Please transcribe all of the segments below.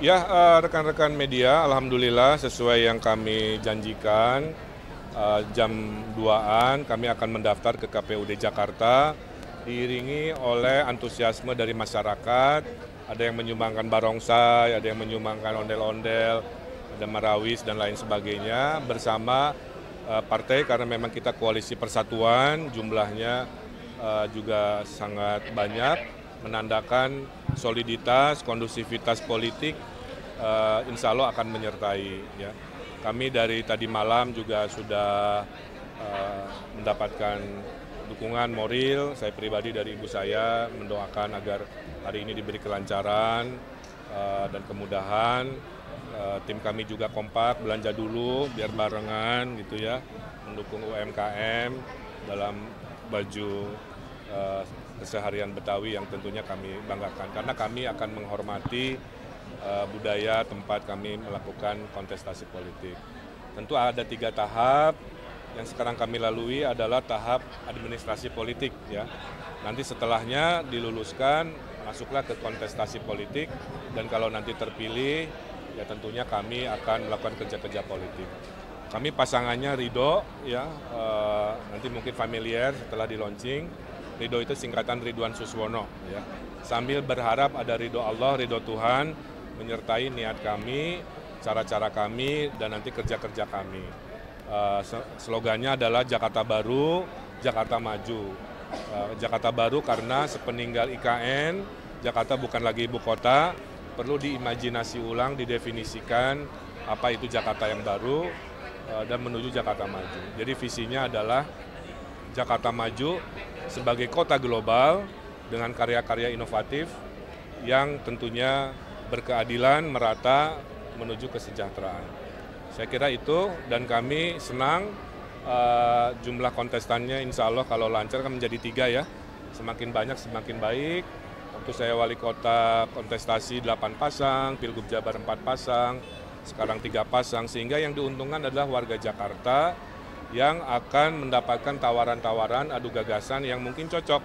Ya, rekan-rekan media, alhamdulillah sesuai yang kami janjikan, jam 2-an kami akan mendaftar ke KPUD Jakarta, diiringi oleh antusiasme dari masyarakat. Ada yang menyumbangkan barongsai, ada yang menyumbangkan ondel-ondel, ada marawis dan lain sebagainya bersama partai, karena memang kita koalisi persatuan, jumlahnya juga sangat banyak, menandakan soliditas, kondusivitas politik, insya Allah akan menyertai. Ya. Kami dari tadi malam juga sudah mendapatkan dukungan moral. Saya pribadi dari ibu saya mendoakan agar hari ini diberi kelancaran dan kemudahan. Tim kami juga kompak, belanja dulu biar barengan gitu ya, mendukung UMKM dalam baju keseharian Betawi yang tentunya kami banggakan, karena kami akan menghormati budaya tempat kami melakukan kontestasi politik. Tentu ada 3 tahap yang sekarang kami lalui, adalah tahap administrasi politik, ya. Nanti setelahnya diluluskan, masuklah ke kontestasi politik, dan kalau nanti terpilih, ya tentunya kami akan melakukan kerja-kerja politik. Kami pasangannya Ridho, ya, nanti mungkin familiar setelah di launching. Ridho itu singkatan Ridwan Suswono, ya. Sambil berharap ada ridho Allah, ridho Tuhan menyertai niat kami, cara-cara kami, dan nanti kerja-kerja kami. Slogannya adalah Jakarta Baru, Jakarta Maju. Jakarta Baru karena sepeninggal IKN, Jakarta bukan lagi ibu kota, perlu diimajinasi ulang, didefinisikan apa itu Jakarta yang baru, dan menuju Jakarta Maju. Jadi visinya adalah Jakarta Maju sebagai kota global dengan karya-karya inovatif yang tentunya berkeadilan, merata, menuju kesejahteraan. Saya kira itu, dan kami senang jumlah kontestannya insya Allah kalau lancar kan menjadi 3 ya, semakin banyak semakin baik. Waktu saya wali kota kontestasi 8 pasang, Pilgub Jabar 4 pasang, sekarang 3 pasang, sehingga yang diuntungkan adalah warga Jakarta, yang akan mendapatkan tawaran-tawaran adu gagasan yang mungkin cocok.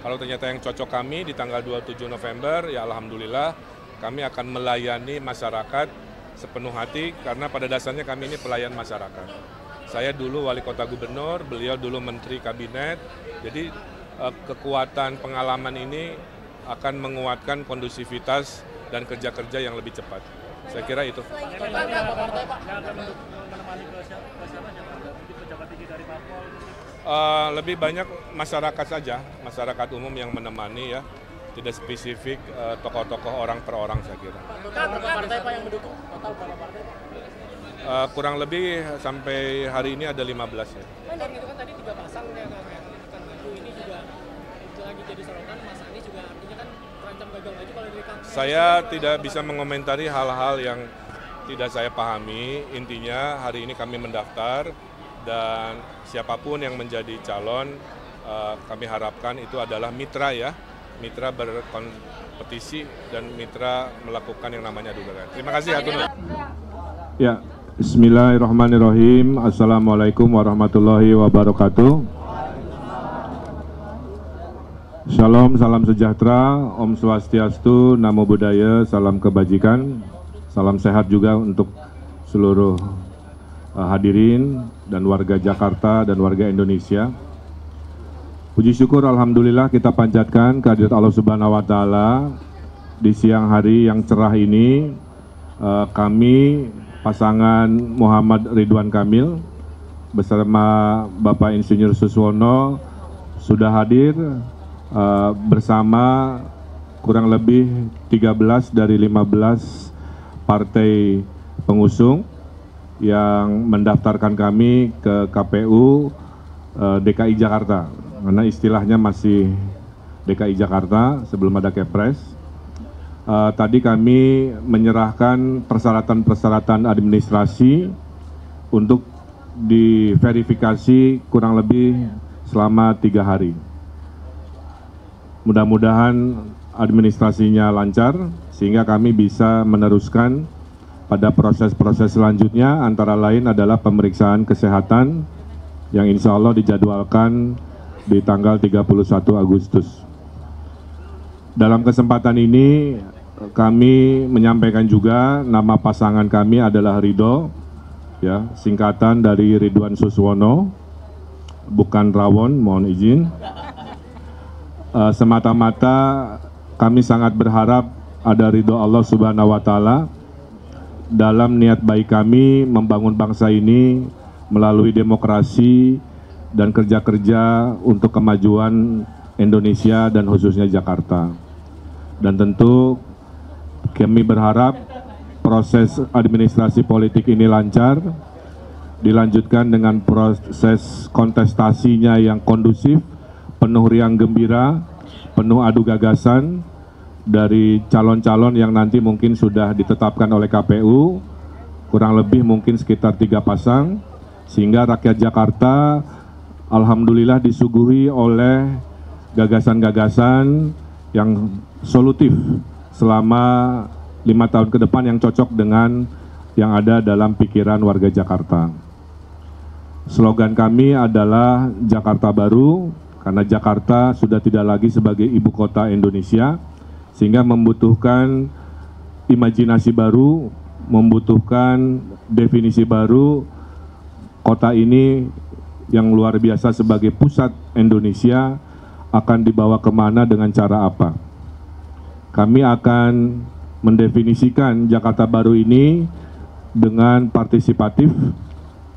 Kalau ternyata yang cocok kami di tanggal 27 November, ya alhamdulillah kami akan melayani masyarakat sepenuh hati, karena pada dasarnya kami ini pelayan masyarakat. Saya dulu wali kota gubernur, beliau dulu menteri kabinet, jadi kekuatan pengalaman ini akan menguatkan kondusivitas dan kerja-kerja yang lebih cepat. Saya kira itu. Lebih banyak masyarakat saja, masyarakat umum yang menemani ya, tidak spesifik tokoh-tokoh orang per orang saya kira. Partai yang mendukung total berapa partai? Kurang lebih sampai hari ini ada 15 ya. Dan itu kan tadi 3 pasang ya, ini juga itu lagi jadi sorotan, Mas Anies juga artinya kan terancam gagal lagi kalau dari KPU. Saya tidak bisa mengomentari hal-hal yang tidak saya pahami. Intinya hari ini kami mendaftar. Dan siapapun yang menjadi calon, kami harapkan itu adalah mitra ya, mitra berkompetisi dan mitra melakukan yang namanya adu gagasan. Terima kasih. Ya, bismillahirrahmanirrahim. Assalamualaikum warahmatullahi wabarakatuh. Shalom, salam sejahtera, Om Swastiastu, Namo Buddhaya, salam kebajikan, salam sehat juga untuk seluruh hadirin dan warga Jakarta dan warga Indonesia. Puji syukur alhamdulillah kita panjatkan kehadirat Allah Subhanahu wa taala di siang hari yang cerah ini. Kami pasangan Muhammad Ridwan Kamil bersama Bapak Insinyur Suswono sudah hadir bersama kurang lebih 13 dari 15 partai pengusung yang mendaftarkan kami ke KPU DKI Jakarta, karena istilahnya masih DKI Jakarta sebelum ada Kepres. Tadi kami menyerahkan persyaratan-persyaratan administrasi untuk diverifikasi kurang lebih selama 3 hari. Mudah-mudahan administrasinya lancar sehingga kami bisa meneruskan pada proses-proses selanjutnya, antara lain adalah pemeriksaan kesehatan yang insya Allah dijadwalkan di tanggal 31 Agustus. Dalam kesempatan ini kami menyampaikan juga nama pasangan kami adalah Ridho, ya, singkatan dari Ridwan Suswono, bukan Rawon, mohon izin. Semata-mata kami sangat berharap ada ridho Allah Subhanahu wa Ta'ala dalam niat baik kami membangun bangsa ini melalui demokrasi dan kerja-kerja untuk kemajuan Indonesia dan khususnya Jakarta. Dan tentu kami berharap proses administrasi politik ini lancar, dilanjutkan dengan proses kontestasinya yang kondusif, penuh riang gembira, penuh adu gagasan dari calon-calon yang nanti mungkin sudah ditetapkan oleh KPU, kurang lebih mungkin sekitar 3 pasang, sehingga rakyat Jakarta alhamdulillah disuguhi oleh gagasan-gagasan yang solutif selama 5 tahun ke depan yang cocok dengan yang ada dalam pikiran warga Jakarta. Slogan kami adalah Jakarta Baru, karena Jakarta sudah tidak lagi sebagai ibu kota Indonesia, sehingga membutuhkan imajinasi baru, membutuhkan definisi baru. Kota ini yang luar biasa sebagai pusat Indonesia akan dibawa kemana, dengan cara apa? Kami akan mendefinisikan Jakarta Baru ini dengan partisipatif.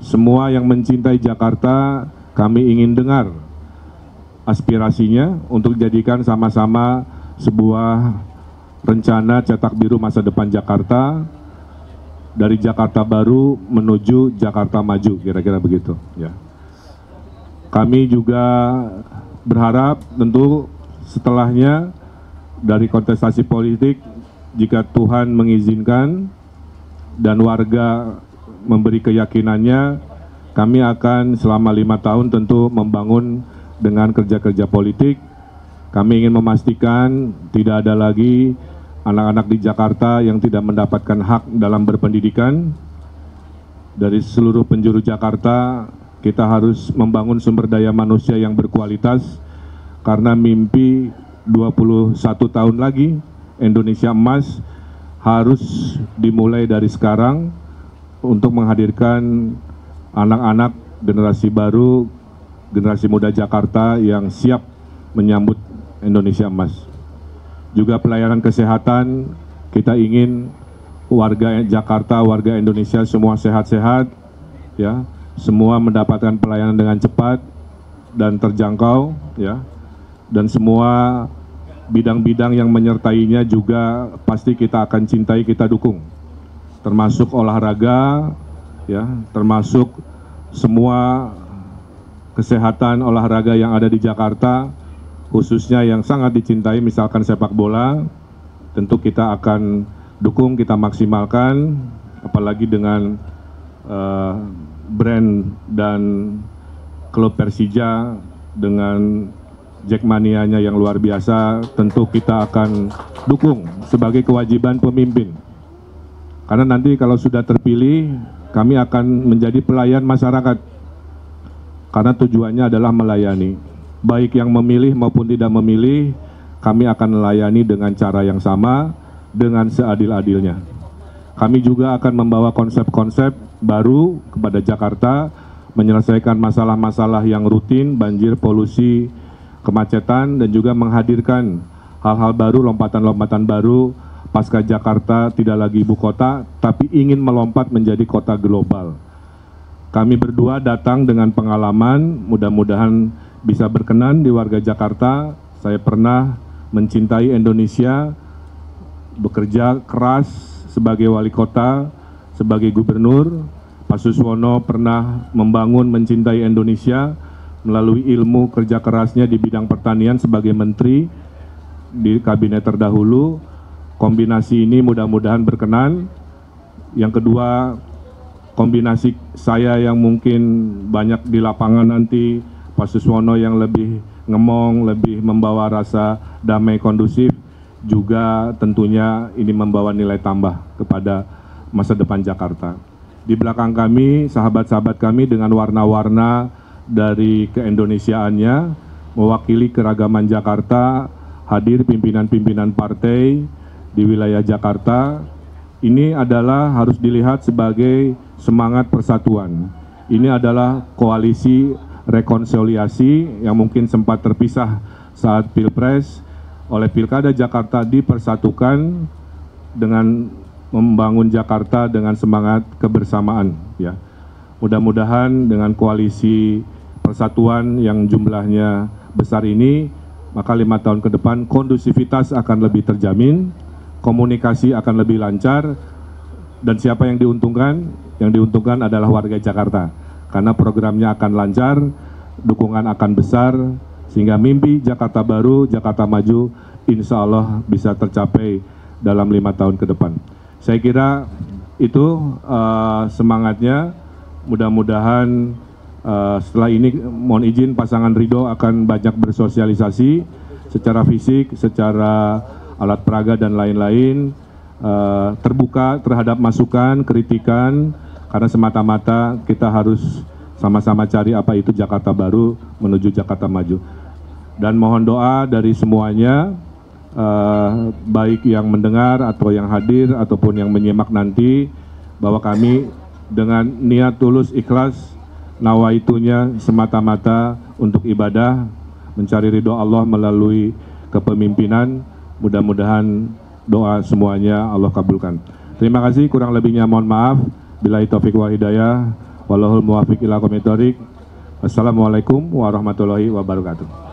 Semua yang mencintai Jakarta, kami ingin dengar aspirasinya untuk jadikan sama-sama sebuah rencana cetak biru masa depan Jakarta, dari Jakarta Baru menuju Jakarta Maju, kira-kira begitu, ya. Kami juga berharap tentu setelahnya dari kontestasi politik, jika Tuhan mengizinkan dan warga memberi keyakinannya, kami akan selama 5 tahun tentu membangun dengan kerja-kerja politik. Kami ingin memastikan tidak ada lagi anak-anak di Jakarta yang tidak mendapatkan hak dalam berpendidikan. Dari seluruh penjuru Jakarta, kita harus membangun sumber daya manusia yang berkualitas, karena mimpi 21 tahun lagi Indonesia emas harus dimulai dari sekarang, untuk menghadirkan anak-anak generasi baru, generasi muda Jakarta yang siap menyambut Indonesia emas. Juga pelayanan kesehatan, kita ingin warga Jakarta, warga Indonesia semua sehat-sehat, ya, semua mendapatkan pelayanan dengan cepat dan terjangkau, ya, dan semua bidang-bidang yang menyertainya juga pasti kita akan cintai, kita dukung, termasuk olahraga, ya, termasuk semua kesehatan olahraga yang ada di Jakarta, khususnya yang sangat dicintai misalkan sepak bola, tentu kita akan dukung, kita maksimalkan, apalagi dengan brand dan klub Persija dengan Jackmania-nya yang luar biasa, tentu kita akan dukung sebagai kewajiban pemimpin. Karena nanti kalau sudah terpilih, kami akan menjadi pelayan masyarakat. Karena tujuannya adalah melayani. Baik yang memilih maupun tidak memilih, kami akan melayani dengan cara yang sama, dengan seadil-adilnya. Kami juga akan membawa konsep-konsep baru kepada Jakarta, menyelesaikan masalah-masalah yang rutin, banjir, polusi, kemacetan, dan juga menghadirkan hal-hal baru, lompatan-lompatan baru, pasca Jakarta tidak lagi ibu kota, tapi ingin melompat menjadi kota global. Kami berdua datang dengan pengalaman, mudah-mudahan bisa berkenan di warga Jakarta. Saya pernah mencintai Indonesia, bekerja keras sebagai wali kota, sebagai gubernur. Pak Suswono pernah membangun mencintai Indonesia melalui ilmu kerja kerasnya di bidang pertanian sebagai menteri di kabinet terdahulu. Kombinasi ini mudah-mudahan berkenan. Yang kedua, kombinasi saya yang mungkin banyak di lapangan nanti, Pak Suswono yang lebih ngemong, lebih membawa rasa damai kondusif, juga tentunya ini membawa nilai tambah kepada masa depan Jakarta. Di belakang kami, sahabat-sahabat kami dengan warna-warna dari keindonesiaannya, mewakili keragaman Jakarta, hadir pimpinan-pimpinan partai, di wilayah Jakarta ini adalah harus dilihat sebagai semangat persatuan. Ini adalah koalisi rekonsiliasi yang mungkin sempat terpisah saat Pilpres, oleh Pilkada Jakarta dipersatukan dengan membangun Jakarta dengan semangat kebersamaan. Ya, mudah-mudahan dengan koalisi persatuan yang jumlahnya besar ini, maka 5 tahun ke depan kondusivitas akan lebih terjamin, komunikasi akan lebih lancar, dan siapa yang diuntungkan? Yang diuntungkan adalah warga Jakarta, karena programnya akan lancar, dukungan akan besar, sehingga mimpi Jakarta baru, Jakarta maju, insya Allah bisa tercapai dalam 5 tahun ke depan. Saya kira itu semangatnya. Mudah-mudahan setelah ini, mohon izin, pasangan Ridho akan banyak bersosialisasi secara fisik, secara alat peraga dan lain-lain, terbuka terhadap masukan, kritikan, karena semata-mata kita harus sama-sama cari apa itu Jakarta baru menuju Jakarta maju. Dan mohon doa dari semuanya, baik yang mendengar atau yang hadir ataupun yang menyimak nanti, bahwa kami dengan niat tulus ikhlas, nawaitunya semata-mata untuk ibadah, mencari ridho Allah melalui kepemimpinan. Mudah-mudahan doa semuanya Allah kabulkan. Terima kasih, kurang lebihnya mohon maaf. Billahi taufik wal hidayah, wallahul muwaffiq ila aqwamit thoriq. Wassalamualaikum warahmatullahi wabarakatuh.